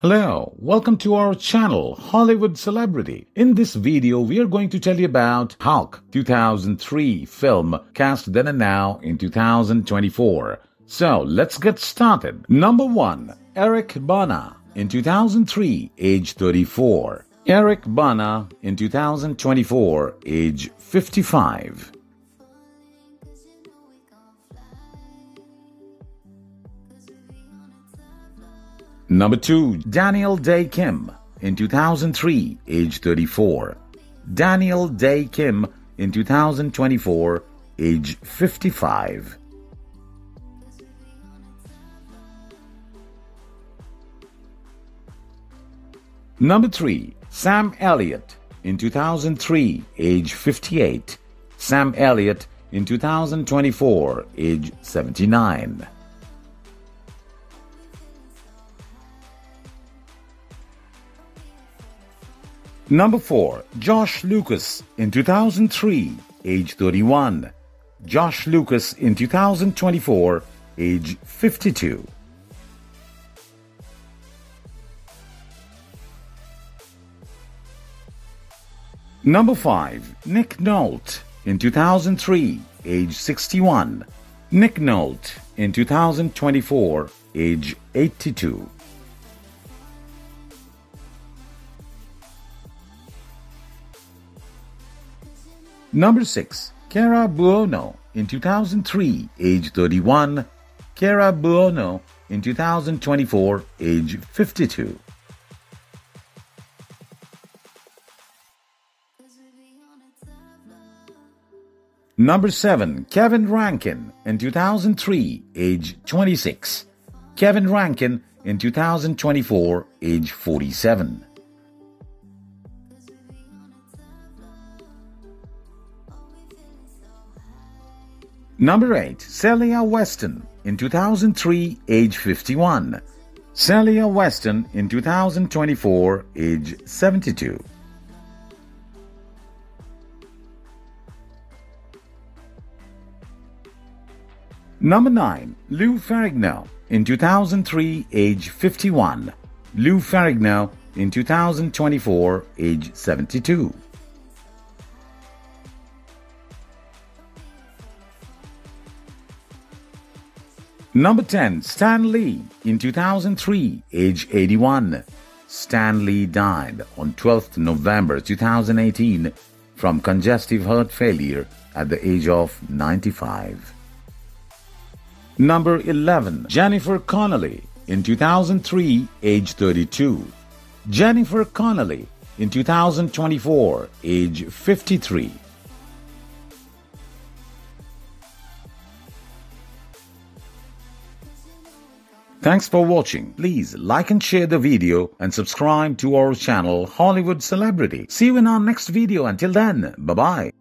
Hello, welcome to our channel, Hollywood Celebrity. In this video, we are going to tell you about Hulk, 2003 film, cast then and now in 2024. So, let's get started. Number 1. Eric Bana, in 2003, age 34. Eric Bana, in 2024, age 55. Number 2. Daniel Day Kim, in 2003, age 34. Daniel Day Kim, in 2024, age 55. Number 3. Sam Elliott, in 2003, age 58. Sam Elliott, in 2024, age 79. Number 4. Josh Lucas, in 2003, age 31. Josh Lucas, in 2024, age 52. Number 5. Nick Nolte, in 2003, age 61. Nick Nolte, in 2024, age 82. Number 6. Cara Buono, in 2003, age 31. Cara Buono, in 2024, age 52. Number 7. Kevin Rankin, in 2003, age 26. Kevin Rankin, in 2024, age 47. Number 8. Celia Weston, in 2003, age 51. Celia Weston, in 2024, age 72. Number 9. Lou Ferrigno, in 2003, age 51. Lou Ferrigno, in 2024, age 72. Number 10. Stan Lee, in 2003, age 81. Stan Lee died on 12th November 2018 from congestive heart failure at the age of 95. Number 11. Jennifer Connelly, in 2003, age 32. Jennifer Connelly, in 2024, age 53. Thanks for watching. Please like and share the video and subscribe to our channel Hollywood Celebrity. See you in our next video. Until then, bye-bye.